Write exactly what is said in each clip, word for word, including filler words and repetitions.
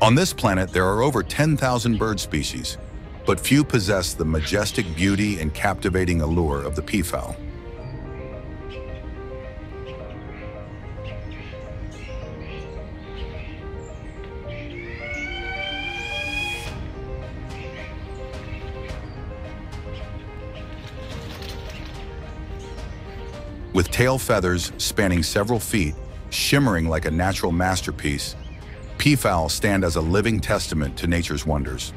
On this planet, there are over ten thousand bird species, but few possess the majestic beauty and captivating allure of the peafowl. With tail feathers spanning several feet, shimmering like a natural masterpiece, peafowl stand as a living testament to nature's wonders.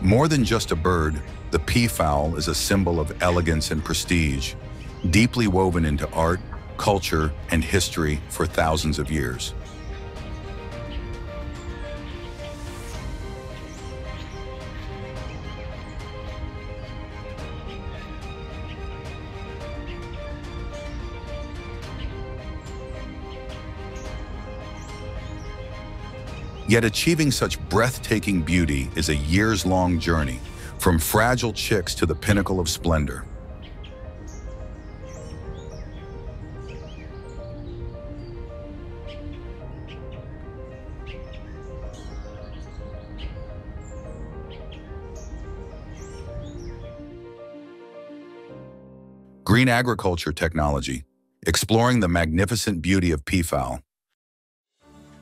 More than just a bird, the peafowl is a symbol of elegance and prestige, deeply woven into art, culture, and history for thousands of years. Yet achieving such breathtaking beauty is a years-long journey, from fragile chicks to the pinnacle of splendor. Green agriculture technology, exploring the magnificent beauty of peafowl.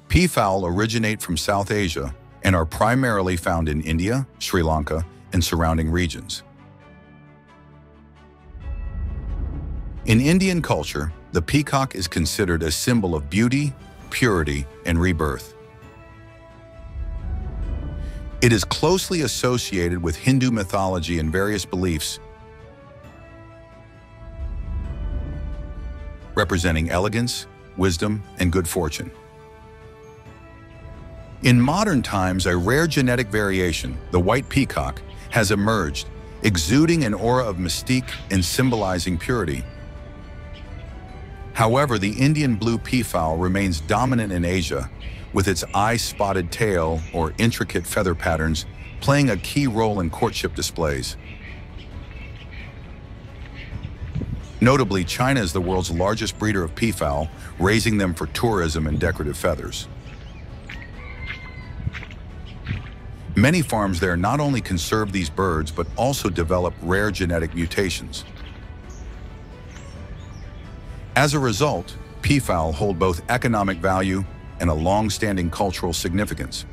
Peafowl originate from South Asia and are primarily found in India, Sri Lanka, and surrounding regions. In Indian culture, the peacock is considered a symbol of beauty, purity, and rebirth. It is closely associated with Hindu mythology and various beliefs, representing elegance, wisdom, and good fortune. In modern times, a rare genetic variation, the white peacock, has emerged, exuding an aura of mystique and symbolizing purity. However, the Indian blue peafowl remains dominant in Asia, with its eye-spotted tail or intricate feather patterns playing a key role in courtship displays. Notably, China is the world's largest breeder of peafowl, raising them for tourism and decorative feathers. Many farms there not only conserve these birds, but also develop rare genetic mutations. As a result, peafowl hold both economic value and a long-standing cultural significance.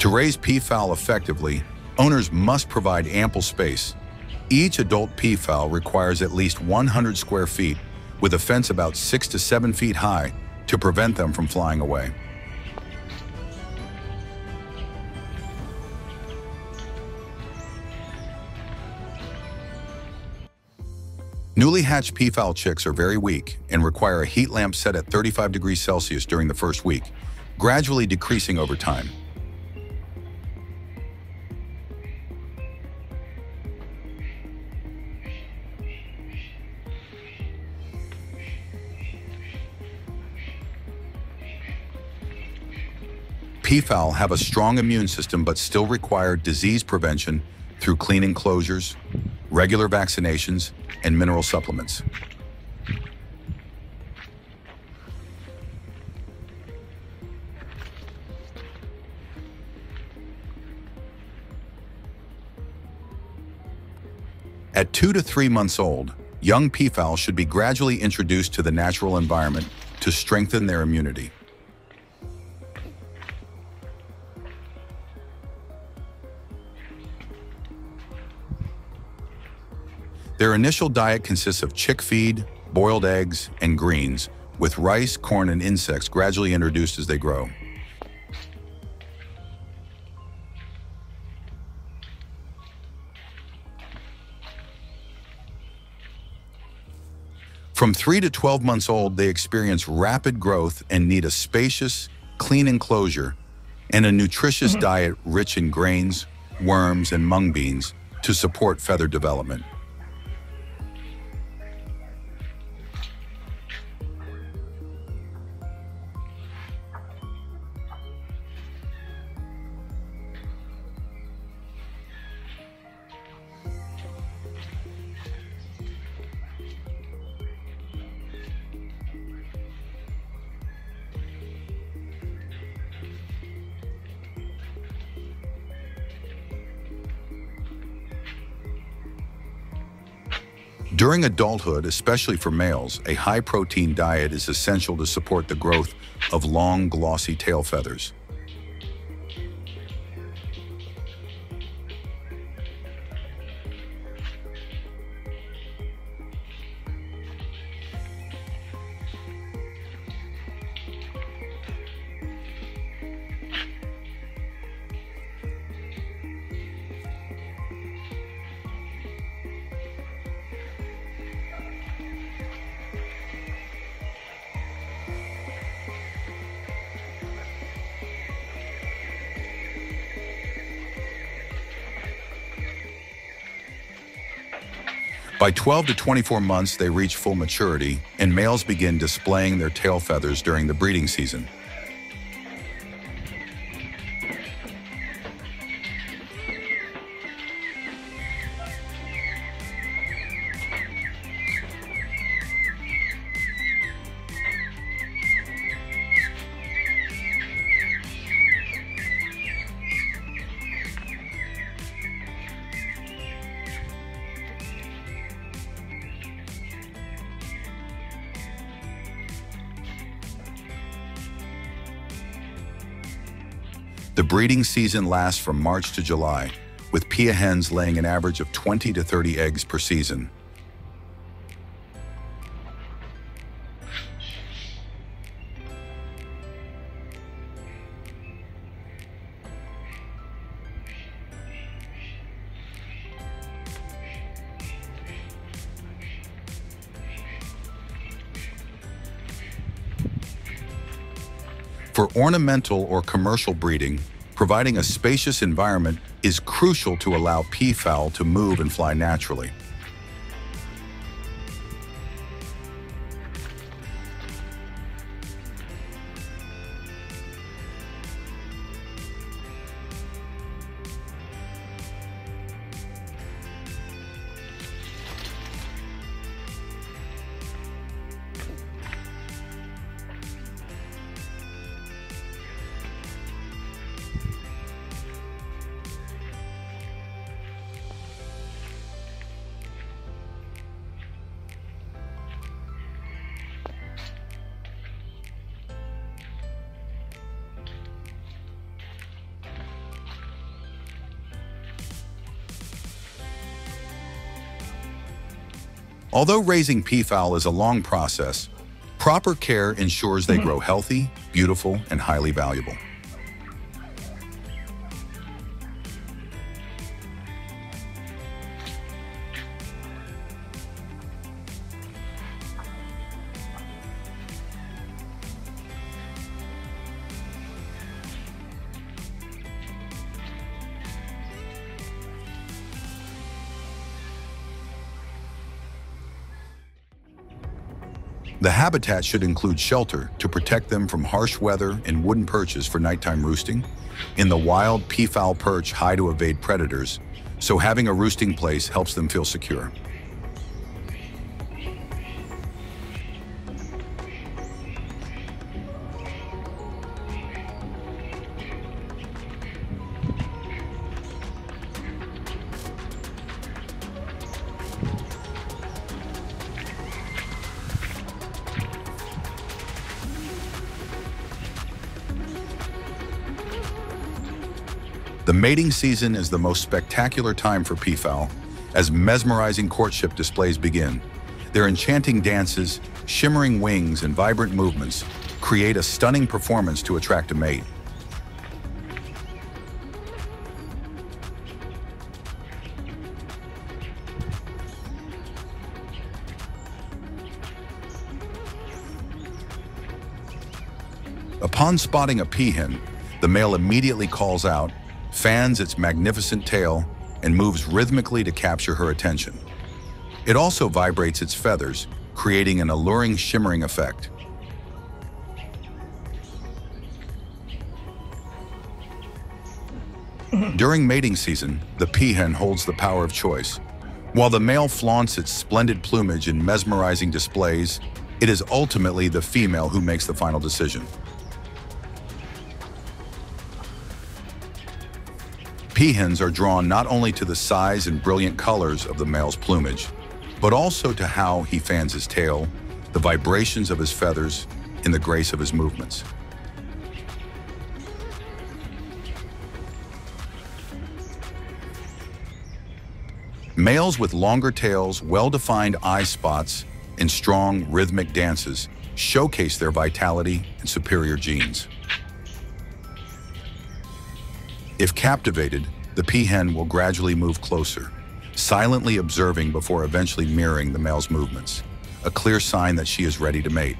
To raise peafowl effectively, owners must provide ample space. Each adult peafowl requires at least one hundred square feet, with a fence about six to seven feet high to prevent them from flying away. Newly hatched peafowl chicks are very weak and require a heat lamp set at thirty-five degrees Celsius during the first week, gradually decreasing over time. Peafowl have a strong immune system but still require disease prevention through clean enclosures, regular vaccinations, and mineral supplements. At two to three months old, young peafowl should be gradually introduced to the natural environment to strengthen their immunity. Their initial diet consists of chick feed, boiled eggs, and greens, with rice, corn, and insects gradually introduced as they grow. From three to twelve months old, they experience rapid growth and need a spacious, clean enclosure, and a nutritious mm-hmm. diet rich in grains, worms, and mung beans to support feather development. During adulthood, especially for males, a high-protein diet is essential to support the growth of long, glossy tail feathers. By twelve to twenty-four months, they reach full maturity, and males begin displaying their tail feathers during the breeding season. The breeding season lasts from March to July, with Pia hens laying an average of twenty to thirty eggs per season. For ornamental or commercial breeding, providing a spacious environment is crucial to allow peafowl to move and fly naturally. Although raising peafowl is a long process, proper care ensures they grow healthy, beautiful, and highly valuable. The habitat should include shelter to protect them from harsh weather and wooden perches for nighttime roosting. In the wild, peafowl perch high to evade predators, so having a roosting place helps them feel secure. The mating season is the most spectacular time for peafowl, as mesmerizing courtship displays begin. Their enchanting dances, shimmering wings, and vibrant movements create a stunning performance to attract a mate. Upon spotting a peahen, the male immediately calls out, fans its magnificent tail, and moves rhythmically to capture her attention. It also vibrates its feathers, creating an alluring shimmering effect. During mating season, the peahen holds the power of choice. While the male flaunts its splendid plumage in mesmerizing displays, it is ultimately the female who makes the final decision. Peahens are drawn not only to the size and brilliant colors of the male's plumage, but also to how he fans his tail, the vibrations of his feathers, and the grace of his movements. Males with longer tails, well-defined eye spots, and strong rhythmic dances showcase their vitality and superior genes. If captivated, the peahen will gradually move closer, silently observing before eventually mirroring the male's movements, a clear sign that she is ready to mate.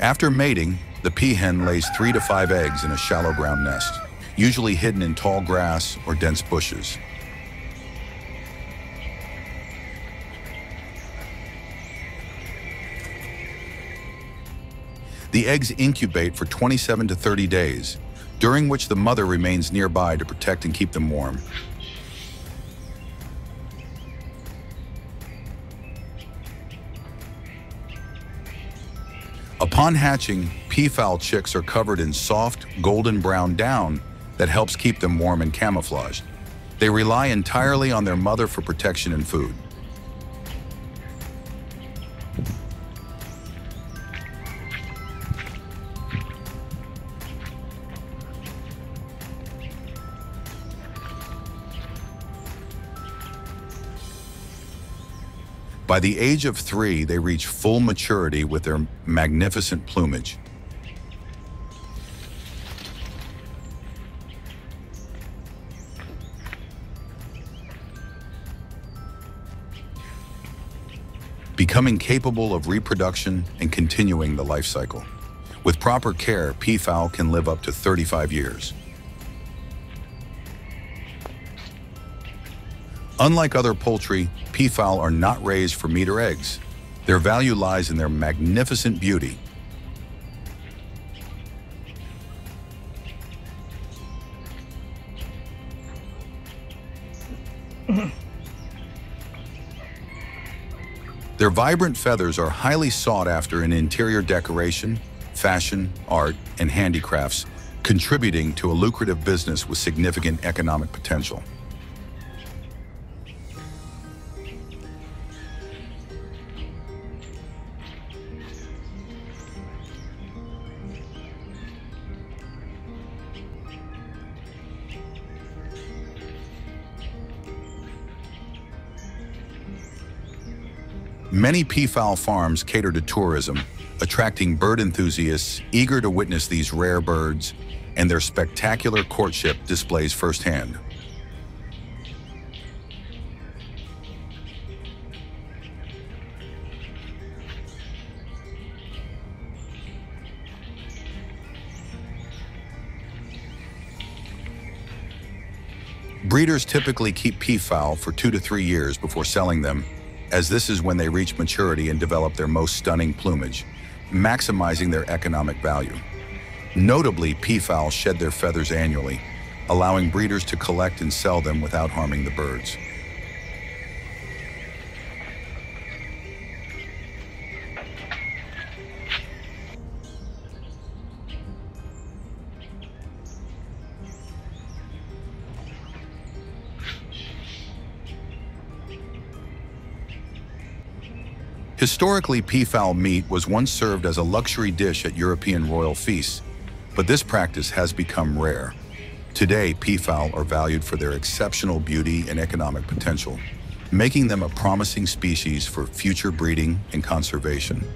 After mating, the peahen lays three to five eggs in a shallow ground nest, usually hidden in tall grass or dense bushes. The eggs incubate for twenty-seven to thirty days, during which the mother remains nearby to protect and keep them warm. Upon hatching, peafowl chicks are covered in soft, golden brown down that helps keep them warm and camouflaged. They rely entirely on their mother for protection and food. By the age of three, they reach full maturity with their magnificent plumage. Becoming capable of reproduction and continuing the life cycle. With proper care, peafowl can live up to thirty-five years. Unlike other poultry, peafowl are not raised for meat or eggs. Their value lies in their magnificent beauty. Their vibrant feathers are highly sought after in interior decoration, fashion, art, and handicrafts, contributing to a lucrative business with significant economic potential. Many peafowl farms cater to tourism, attracting bird enthusiasts eager to witness these rare birds and their spectacular courtship displays firsthand. Breeders typically keep peafowl for two to three years before selling them, as this is when they reach maturity and develop their most stunning plumage, maximizing their economic value. Notably, peafowl shed their feathers annually, allowing breeders to collect and sell them without harming the birds. Historically, peafowl meat was once served as a luxury dish at European royal feasts, but this practice has become rare. Today, peafowl are valued for their exceptional beauty and economic potential, making them a promising species for future breeding and conservation.